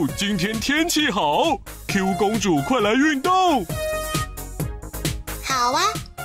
哦，今天天气好 ，Q 公主快来运动。好啊，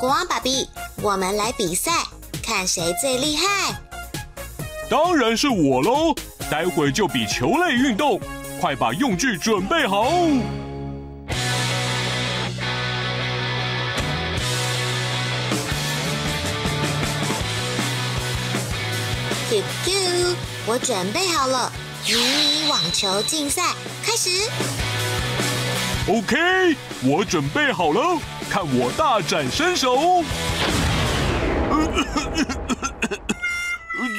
国王爸比，我们来比赛，看谁最厉害。当然是我喽，待会就比球类运动，快把用具准备好。 QQ， 我准备好了，迷你网球竞赛开始。OK， 我准备好了，看我大展身手。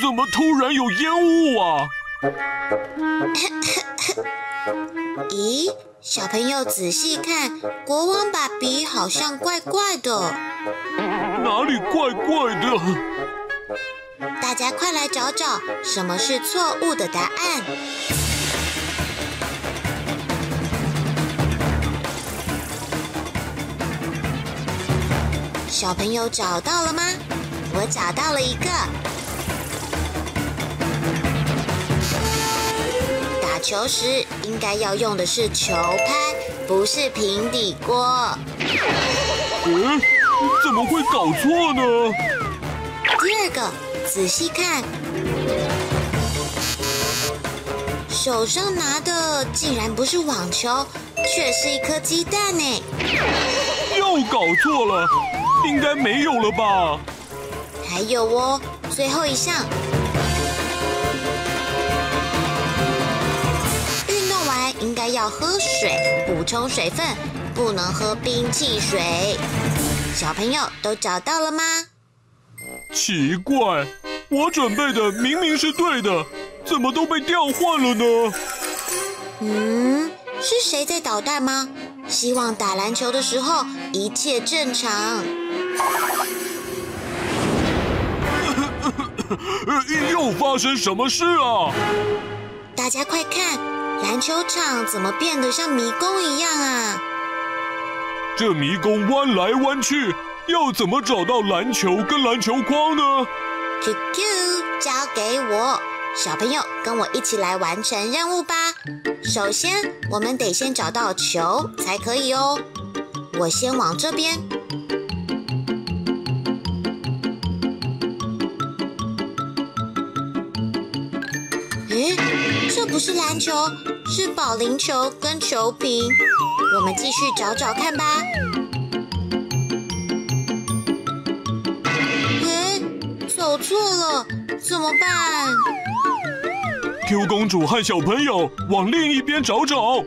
怎么突然有烟雾啊？咦，小朋友仔细看，国王爸比好像怪怪的。哪里怪怪的？ 大家快来找找，什么是错误的答案？小朋友找到了吗？我找到了一个。打球时应该要用的是球拍，不是平底锅。嗯，怎么会搞错呢？第二个。 仔细看，手上拿的竟然不是网球，却是一颗鸡蛋呢！又搞错了，应该没有了吧？还有哦，最后一项，运动完应该要喝水，补充水分，不能喝冰汽水。小朋友都找到了吗？ 奇怪，我准备的明明是对的，怎么都被调换了呢？嗯，是谁在捣蛋吗？希望打篮球的时候一切正常。又发生什么事啊？大家快看，篮球场怎么变得像迷宫一样啊？这迷宫弯来弯去。 要怎么找到篮球跟篮球框呢 ？QQ 交给我，小朋友跟我一起来完成任务吧。首先，我们得先找到球才可以哦。我先往这边。诶，这不是篮球，是保龄球跟球瓶。我们继续找找看吧。 走错了，怎么办 ？Q 公主和小朋友往另一边找找。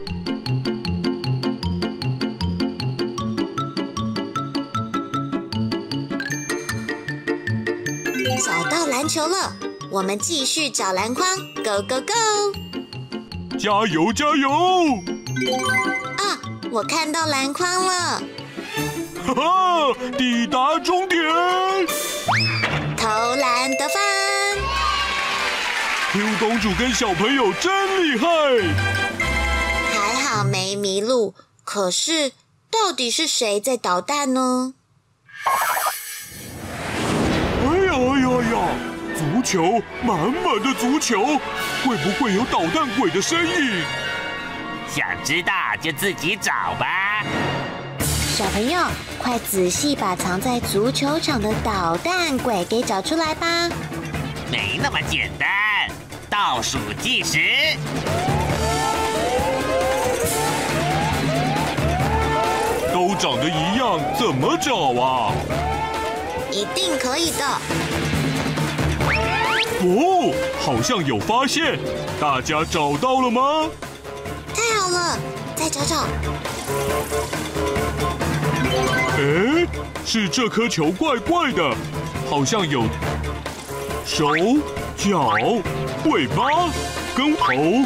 找到篮球了，我们继续找篮筐 ，Go Go Go！ 加油加油！啊，我看到篮筐了！哈哈，抵达终点！ 投篮得分 ！Q 公主跟小朋友真厉害，还好没迷路。可是，到底是谁在捣蛋呢？哎呀哎呀呀！足球，满满的足球，会不会有捣蛋鬼的身影？想知道就自己找吧。 小朋友，快仔细把藏在足球场的捣蛋鬼给找出来吧！没那么简单，倒数计时。都长得一样，怎么找啊？一定可以的。哦，好像有发现，大家找到了吗？太好了，再找找。 哎，是这颗球怪怪的，好像有手、脚、尾巴跟头，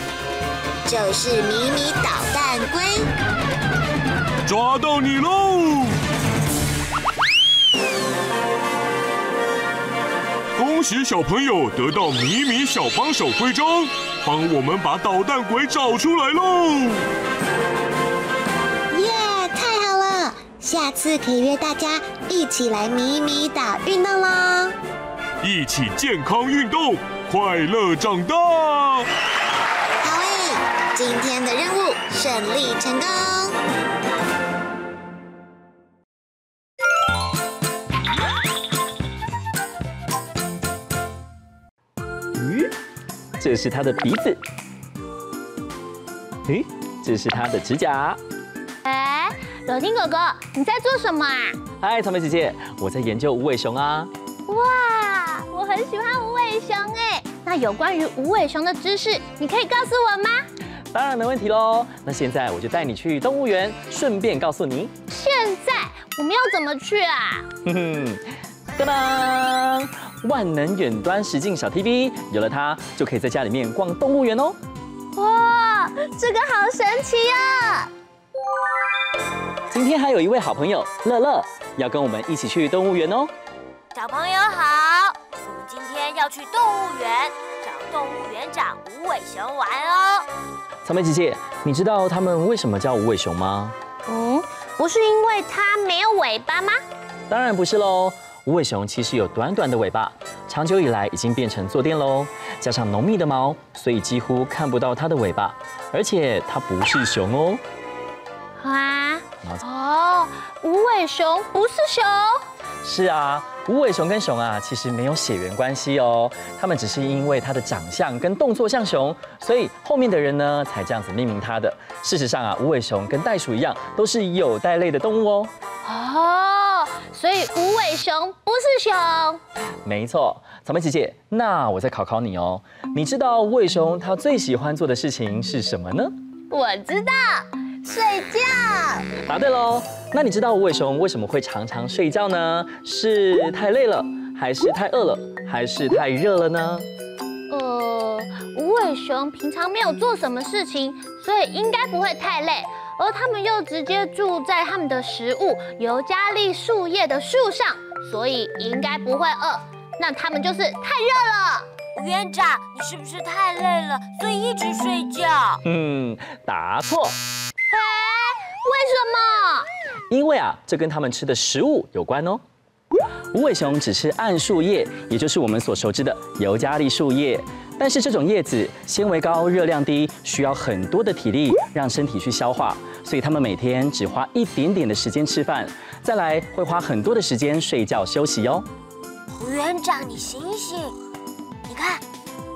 就是迷你捣蛋龟，抓到你喽！恭喜小朋友得到迷你小帮手徽章，帮我们把捣蛋鬼找出来喽！ 下次可以约大家一起来迷你岛运动喽！一起健康运动，快乐长大。好诶。今天的任务顺利成功。 这是它的鼻子，诶，这是它的指甲。哎，柳丁哥哥，你在做什么啊？嗨，草莓姐姐，我在研究无尾熊啊。哇，我很喜欢无尾熊哎。那有关于无尾熊的知识，你可以告诉我吗？当然没问题喽。那现在我就带你去动物园，顺便告诉你。现在我们要怎么去啊？哼哼，当当。 万能远端实境小 TV， 有了它就可以在家里面逛动物园哦。哇，这个好神奇啊！今天还有一位好朋友乐乐要跟我们一起去动物园哦。小朋友好，我们今天要去动物园找动物园长无尾熊玩哦。草莓姐姐，你知道它们为什么叫无尾熊吗？嗯，不是因为它没有尾巴吗？当然不是喽。 无尾熊其实有短短的尾巴，长久以来已经变成坐垫喽，加上浓密的毛，所以几乎看不到它的尾巴，而且它不是熊哦。啊？哦，无尾熊不是熊？是啊，无尾熊跟熊啊其实没有血缘关系哦，它们只是因为它的长相跟动作像熊，所以后面的人呢才这样子命名它的。事实上啊，无尾熊跟袋鼠一样，都是有袋类的动物哦。哦。 所以无尾熊不是熊，没错，草莓姐姐。那我再考考你哦，你知道无尾熊它最喜欢做的事情是什么呢？我知道，睡觉。答对喽。那你知道无尾熊为什么会常常睡觉呢？是太累了，还是太饿了，还是太热了呢？无尾熊平常没有做什么事情，所以应该不会太累。 而它们又直接住在它们的食物尤加利树叶的树上，所以应该不会饿。那它们就是太热了。园长，你是不是太累了，所以一直睡觉？嗯，答错。哎，为什么？因为啊，这跟它们吃的食物有关哦。无尾熊只吃暗树叶，也就是我们所熟知的尤加利树叶。 但是这种叶子纤维高、热量低，需要很多的体力让身体去消化，所以它们每天只花一点点的时间吃饭，再来会花很多的时间睡觉休息哦。园长，你醒醒，你看，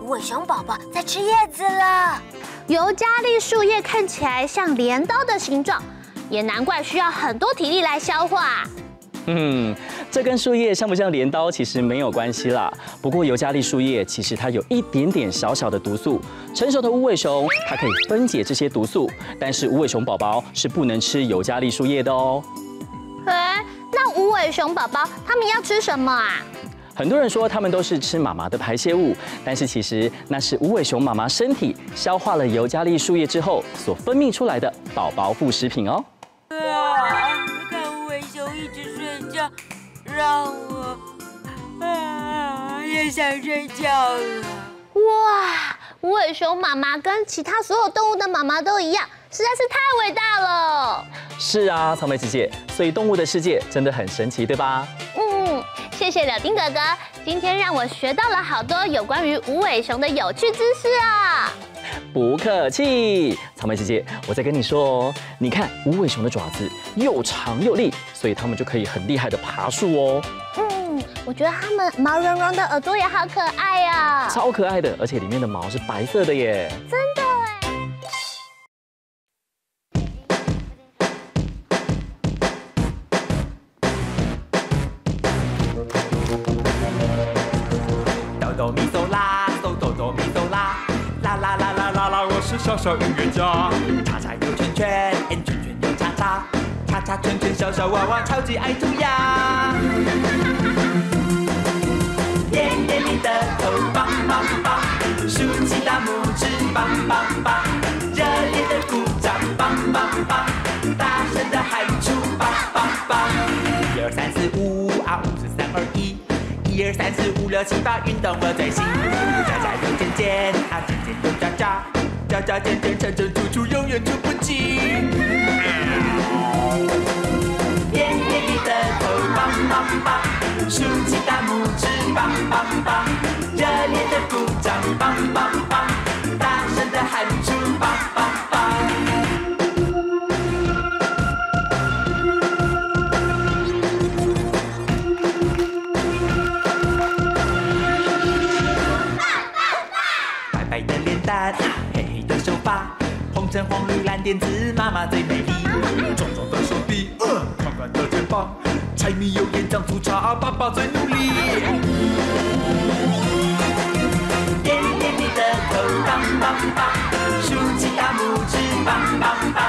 无尾熊宝宝在吃叶子了。尤加利树叶看起来像镰刀的形状，也难怪需要很多体力来消化。 嗯，这跟树叶像不像镰刀其实没有关系啦。不过尤加利树叶其实它有一点点小小的毒素，成熟的无尾熊它可以分解这些毒素，但是无尾熊宝宝是不能吃尤加利树叶的哦。哎，那无尾熊宝宝它们要吃什么啊？很多人说它们都是吃妈妈的排泄物，但是其实那是无尾熊妈妈身体消化了尤加利树叶之后所分泌出来的宝宝副食品哦。啊 让我也想睡觉了。哇，无尾熊妈妈跟其他所有动物的妈妈都一样，实在是太伟大了。是啊，草莓姐姐，所以动物的世界真的很神奇，对吧？嗯，谢谢柳丁哥哥，今天让我学到了好多有关于无尾熊的有趣知识啊。不客气，草莓姐姐，我再跟你说哦，你看无尾熊的爪子又长又利。 所以它们就可以很厉害的爬树哦。嗯，我觉得它们毛茸茸的耳朵也好可爱呀、哦，超可爱的，而且里面的毛是白色的耶。真的哎。哆哆咪嗦啦，哆哆哆咪嗦啦，啦啦啦啦啦啦，我是小小音乐家。叉叉又圈圈，圈圈又叉叉。 叉叉圈圈小小娃娃超级爱涂鸦，点点你的头，棒棒棒，竖起大拇指，棒棒棒，热烈的鼓掌，棒棒棒，大声的喊出，棒棒棒，一二三四五啊，五四三二一，一二三四五六七八，运动我最行，加加又减减啊，减减又加加，加加减减成成出出，永远出不尽。 点点你的头，棒棒棒，竖起大拇指，棒棒棒，热烈的鼓掌，棒棒棒，大声的喊出，棒棒红橙黄绿蓝靛紫，妈妈最美丽。壮壮的手臂，宽宽的肩膀，柴米油盐酱醋茶，爸爸最努力。点点你的头，棒棒棒，竖起大拇指，棒棒棒，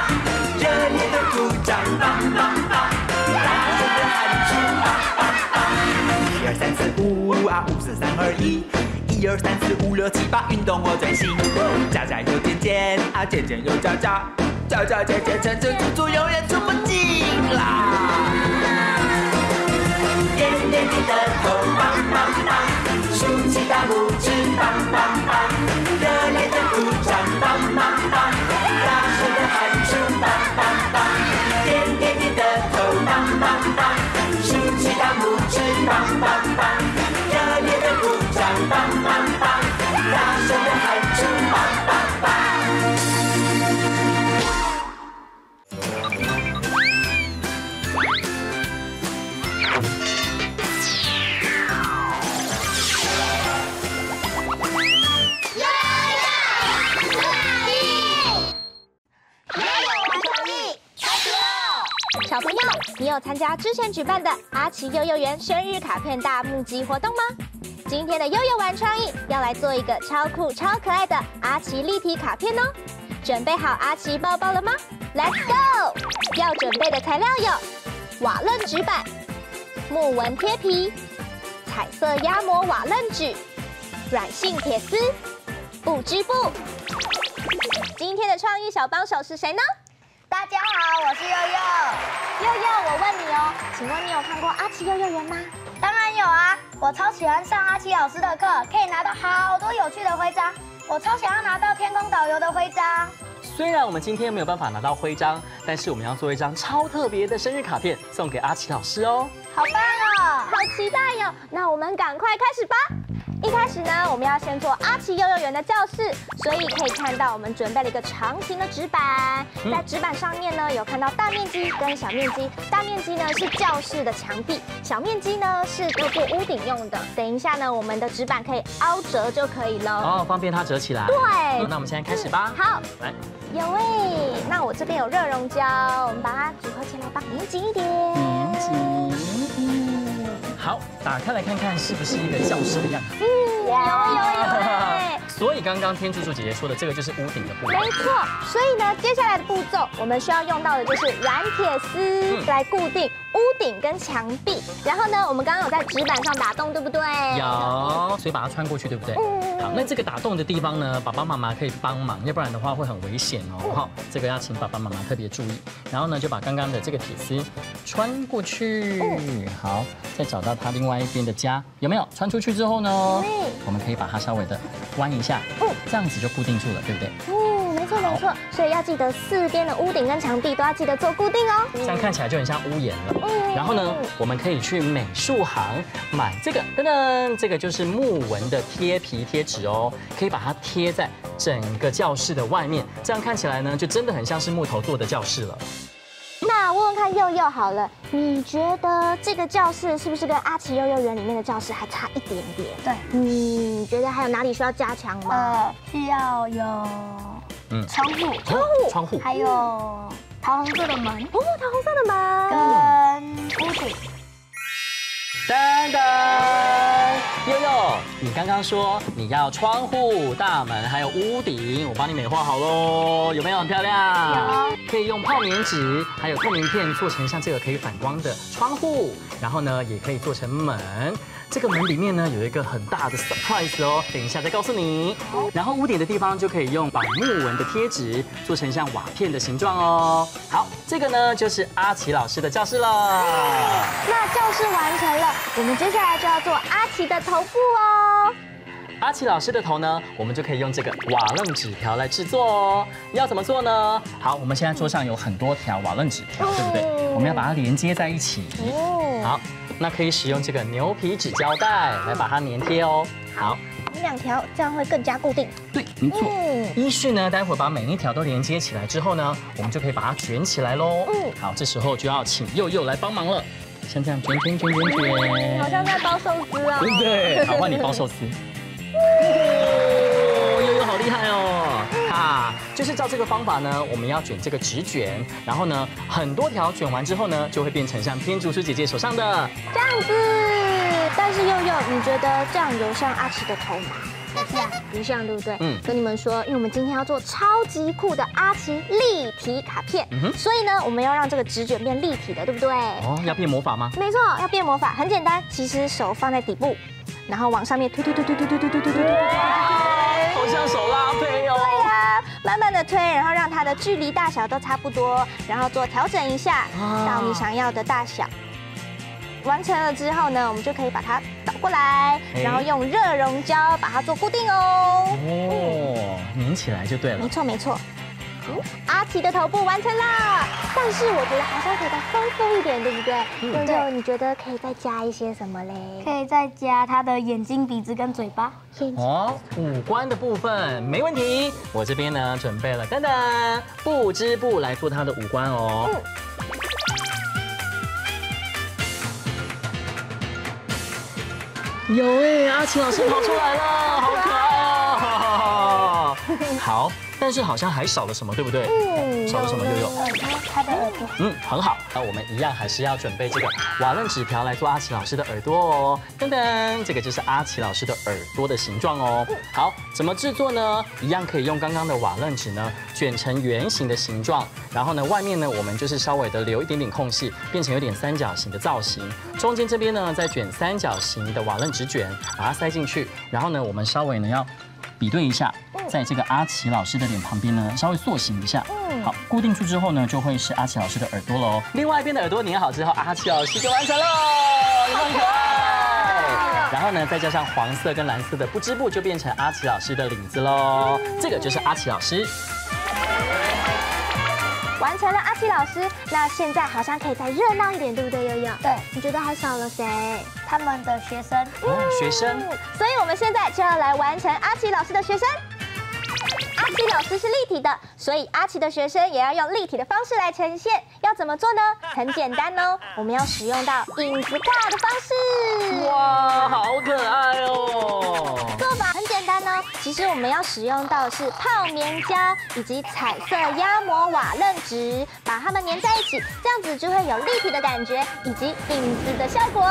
热烈的鼓掌，棒棒棒，大声的喊出，棒棒棒。一二三四五啊，五四三二一。 一二三四五六七八，运动我最行。家家有健健啊，健健有家家，家家健健成成处处永远出不进啦。点点你的头，棒棒棒，竖起大拇指，棒棒棒，热烈的鼓掌，棒棒棒，大声的喊出，棒棒棒。点点你的头，棒棒棒，竖起大拇指，棒棒棒。 小朋友，你有参加之前举办的阿奇幼幼园生日卡片大募集活动吗？今天的幼幼玩创意要来做一个超酷超可爱的阿奇立体卡片哦！准备好阿奇包包了吗 ？Let's go！ 要准备的材料有瓦楞纸板、木纹贴皮、彩色压模瓦楞纸、软性铁丝、布织布。今天的创意小帮手是谁呢？ 大家好，我是悠悠。悠悠，我问你哦，请问你有看过阿奇幼幼园吗？当然有啊，我超喜欢上阿奇老师的课，可以拿到好多有趣的徽章。我超想要拿到天空导游的徽章。虽然我们今天没有办法拿到徽章，但是我们要做一张超特别的生日卡片送给阿奇老师哦。好棒哦，好期待哦！那我们赶快开始吧。 一开始呢，我们要先做阿奇幼幼园的教室，所以可以看到我们准备了一个长形的纸板，在纸板上面呢有看到大面积跟小面积，大面积呢是教室的墙壁，小面积呢是做屋顶用的。等一下呢，我们的纸板可以凹折就可以了，哦，方便它折起来。对，那我们现在开始吧。好，来，有哎，那我这边有热溶胶，我们把它组合起来吧，粘紧一点，粘紧。 好，打开来看看是不是一个教室的样子。嗯，有。所以刚刚天竺鼠姐姐说的这个就是屋顶的部分。没错，所以呢，接下来的步骤我们需要用到的就是软铁丝来固定屋顶跟墙壁。然后呢，我们刚刚有在纸板上打洞，对不对？有，所以把它穿过去，对不对？嗯。好，那这个打洞的地方呢，爸爸妈妈可以帮忙，要不然的话会很危险哦。好，这个要请爸爸妈妈特别注意。然后呢，就把刚刚的这个铁丝穿过去。好，再找到 它另外一边的家有没有穿出去之后呢？我们可以把它稍微的弯一下，这样子就固定住了，对不对？嗯，没错没错。所以要记得四边的屋顶跟墙壁都要记得做固定哦。这样看起来就很像屋檐了。嗯。然后呢，我们可以去美术行买这个，噔噔，这个就是木纹的贴皮贴纸哦，可以把它贴在整个教室的外面，这样看起来呢，就真的很像是木头做的教室了。 那问问看幼幼好了，你觉得这个教室是不是跟阿奇幼幼园里面的教室还差一点点？对，你觉得还有哪里需要加强吗？需要有窗户，还有桃红色的门，哦，桃红色的门，跟屋顶。噔噔，幼幼，你刚刚说你要窗户、大门还有屋顶，我帮你美化好喽，有没有很漂亮？有。 可以用泡棉纸还有透明片做成像这个可以反光的窗户，然后呢也可以做成门。这个门里面呢有一个很大的 surprise 哦，等一下再告诉你。然后屋顶的地方就可以用绑木纹的贴纸做成像瓦片的形状哦。好，这个呢就是阿奇老师的教室了。那教室完成了，我们接下来就要做阿奇的头部哦。 阿奇老师的头呢，我们就可以用这个瓦楞纸条来制作哦。要怎么做呢？好，我们现在桌上有很多条瓦楞纸条，对不对？我们要把它连接在一起。好，那可以使用这个牛皮纸胶带来把它粘贴哦。好，两条这样会更加固定。对，没错。依序呢，待会把每一条都连接起来之后呢，我们就可以把它卷起来喽。好，这时候就要请幼幼来帮忙了。像这样卷卷卷卷卷，好像在包寿司啊。对不对？好，换你包寿司。 哦，悠悠好厉害哦！啦，就是照这个方法呢，我们要卷这个纸卷，然后呢，很多条卷完之后呢，就会变成像天竺鼠姐姐手上的这样子。但是佑佑，你觉得这样有像阿奇的头吗？ 不像，对不对？嗯，跟你们说，因为我们今天要做超级酷的阿奇立体卡片，所以呢，我们要让这个纸卷变立体的，对不对？哦，要变魔法吗？没错，要变魔法，很简单，其实手放在底部，然后往上面推推推推推推推推推推，好像手拉胚哦。对呀，慢慢的推，然后让它的距离大小都差不多，然后做调整一下到你想要的大小。 完成了之后呢，我们就可以把它倒过来，然后用热熔胶把它做固定哦。哦，粘起来就对了。没错没错。阿奇的头部完成啦，但是我觉得还是要可以再丰富一点，对不对？悠悠，你觉得可以再加一些什么嘞？可以再加它的眼睛、鼻子跟嘴巴。哦，五官的部分没问题。我这边呢准备了，等等，不织布来做它的五官哦。 有哎，阿奇老师跑出来了，好可爱啊！好，但是好像还少了什么，对不对？嗯，少了什么？悠悠，他的耳朵。嗯，很好。那我们一样还是要准备这个瓦楞纸条来做阿奇老师的耳朵哦。噔噔，这个就是阿奇老师的耳朵的形状哦。好，怎么制作呢？一样可以用刚刚的瓦楞纸呢，卷成圆形的形状。 然后呢，外面呢，我们就是稍微的留一点点空隙，变成有点三角形的造型。中间这边呢，再卷三角形的瓦楞纸卷，把它塞进去。然后呢，我们稍微呢要比对一下，在这个阿奇老师的脸旁边呢，稍微塑形一下。好，固定住之后呢，就会是阿奇老师的耳朵喽。另外一边的耳朵粘好之后，阿奇老师就完成喽，很可爱。然后呢，再加上黄色跟蓝色的不织布，就变成阿奇老师的领子喽。这个就是阿奇老师。 完成了阿奇老师，那现在好像可以再热闹一点，对不对，悠悠？对，你觉得还少了谁？他们的学生，学生。所以我们现在就要来完成阿奇老师的学生。阿奇老师是立体的，所以阿奇的学生也要用立体的方式来呈现。要怎么做呢？很简单哦，我们要使用到影子卡的方式。哇，好可爱哦！做法很简单哦，其实我们要使用到的是泡棉胶以及彩色压模瓦楞纸，把它们粘在一起，这样子就会有立体的感觉以及影子的效果。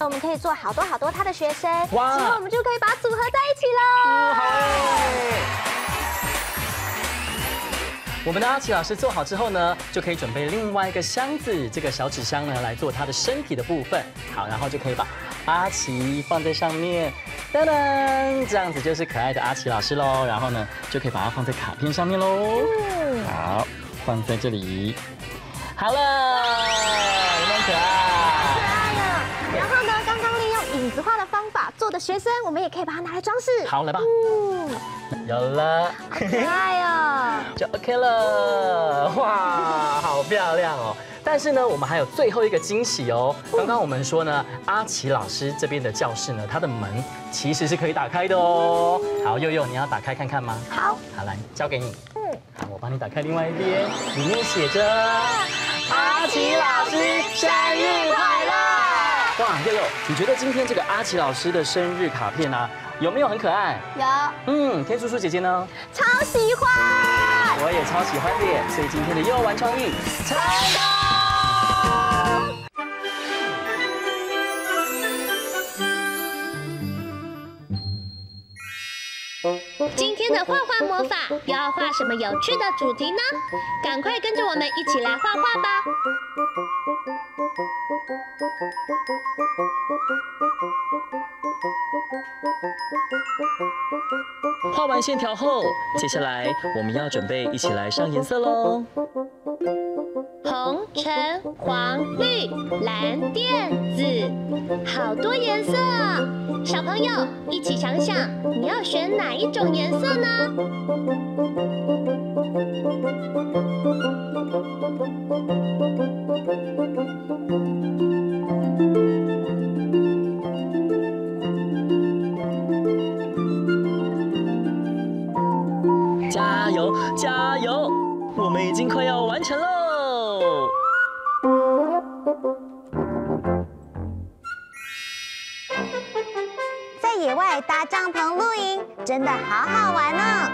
我们可以做好多好多他的学生，哇！之后我们就可以把它组合在一起喽。我们的阿奇老师做好之后呢，就可以准备另外一个箱子，这个小纸箱呢来做他的身体的部分。好，然后就可以把阿奇放在上面，噔噔，这样子就是可爱的阿奇老师喽。然后呢，就可以把它放在卡片上面喽。好，放在这里。好了，有没有可爱？ 然后呢，刚刚利用影子画的方法做的学生，我们也可以把它拿来装饰。好，来吧。有了，好可爱哦，就 OK 了。哇，好漂亮哦！但是呢，我们还有最后一个惊喜哦。刚刚我们说呢，阿奇老师这边的教室呢，它的门其实是可以打开的哦。好，悠悠，你要打开看看吗？好，好，来，交给你。好，我帮你打开另外一边，里面写着“阿奇老师生日快乐”。 哇，悠悠，你觉得今天这个阿奇老师的生日卡片啊，有没有很可爱？有。嗯，天竺鼠姐姐呢？超喜欢。我也超喜欢的，所以今天的悠玩创意成功。今天的画画魔法又要画什么有趣的主题呢？赶快跟着我们一起来画画吧！ 画完线条后，接下来我们要准备一起来上颜色喽。红、橙、黄、绿、蓝、靛、紫，好多颜色啊！小朋友，一起想想，你要选哪一种颜色呢？ 加油，加油！我们已经快要完成喽。在野外搭帐篷露营，真的好好玩哦。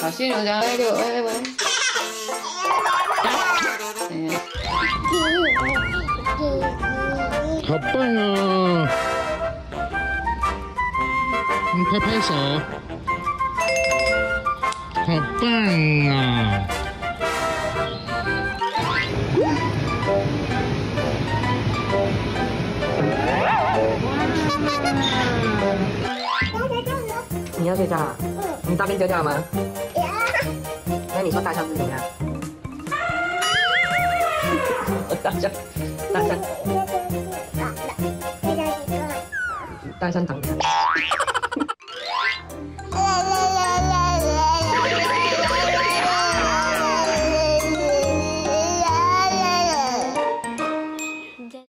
老师娘娘那个，喂喂喂。好棒哦！你拍拍手，好棒啊！ 你要睡觉啊？嗯。你大便叫叫吗？有。那你说大象是怎么样？大象长这样。